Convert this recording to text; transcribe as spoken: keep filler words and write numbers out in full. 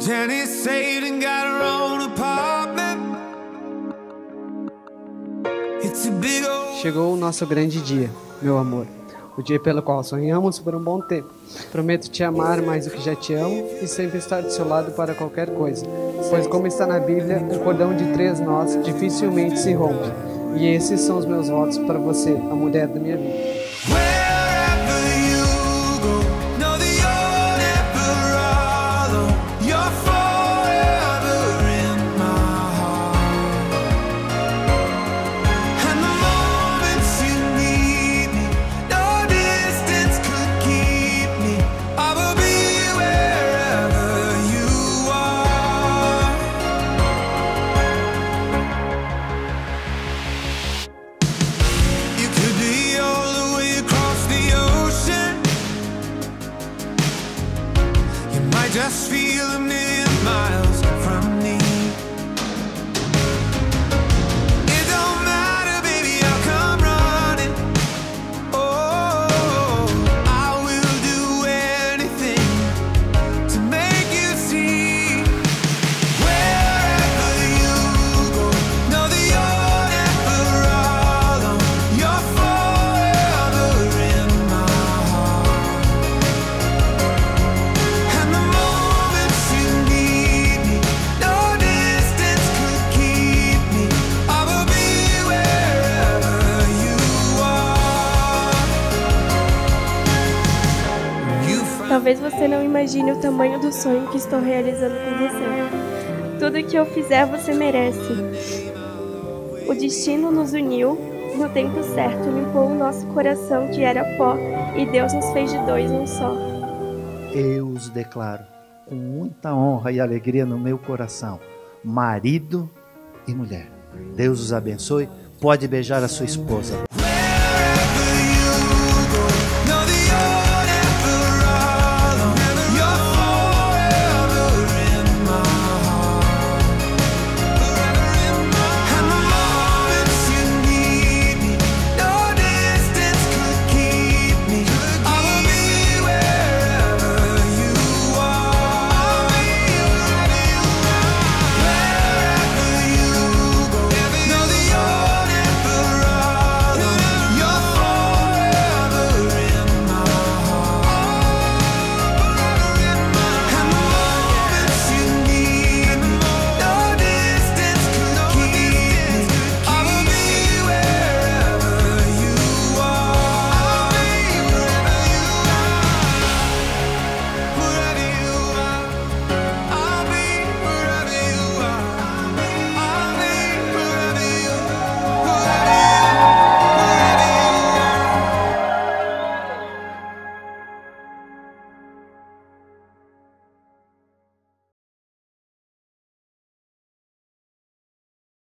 Jenny saved and got her own apartment. It's a big old... Chegou o nosso grande dia, meu amor. O dia pelo qual sonhamos por um bom tempo. Prometo te amar mais do que já te amo e sempre estar do seu lado para qualquer coisa. Pois como está na Bíblia, o cordão de três nós dificilmente se rompe. E esses são os meus votos para você, a mulher da minha vida. Just feel a million miles from me. It don't matter, baby, I'll come running. Oh, I will do anything to make you see. Wherever you go, know that you're never alone. You're forever in my heart. And the talvez você não imagine o tamanho do sonho que estou realizando com você. Tudo que eu fizer você merece. O destino nos uniu, no tempo certo limpou o nosso coração que era pó e Deus nos fez de dois um só. Eu os declaro com muita honra e alegria no meu coração, marido e mulher. Deus os abençoe, pode beijar a sua esposa.